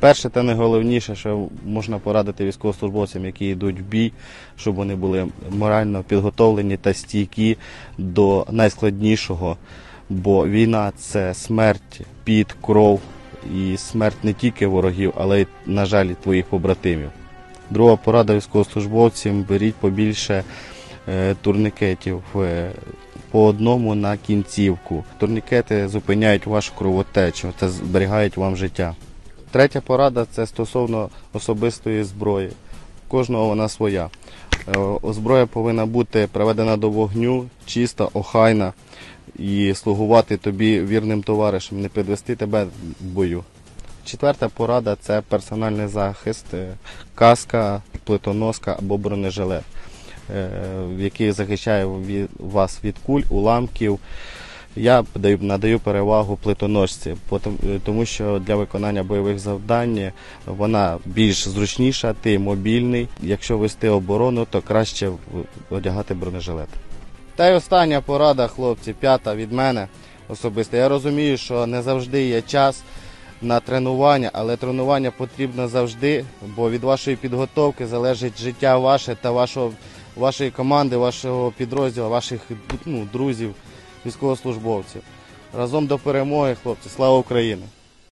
Перше та найголовніше, що можна порадити військовослужбовцям, які йдуть в бій, щоб вони були морально підготовлені та стійкі до найскладнішого, бо війна – це смерть, під, кров і смерть не тільки ворогів, але й, на жаль, і твоїх побратимів. Друга порада військовослужбовцям – беріть побільше турнікетів по одному на кінцівку. Турнікети зупиняють вашу кровотечу та зберігають вам життя. Третя порада – це стосовно особистої зброї. Кожного вона своя. Зброя повинна бути приведена до вогню, чиста, охайна і слугувати тобі вірним товаришем, не підвести тебе в бою. Четверта порада – це персональний захист, каска, плитоноска або бронежилет, який захищає вас від куль, уламків. Я надаю перевагу плитоносці, тому що для виконання бойових завдань вона більш зручніша, ти мобільний. Якщо вести оборону, то краще одягати бронежилет. Та й остання порада, хлопці, п'ята від мене особисто. Я розумію, що не завжди є час на тренування, але тренування потрібно завжди, бо від вашої підготовки залежить життя ваше та вашої команди, вашого підрозділу, ваших друзів, військовослужбовців. Разом до перемоги, хлопці! Слава Україні!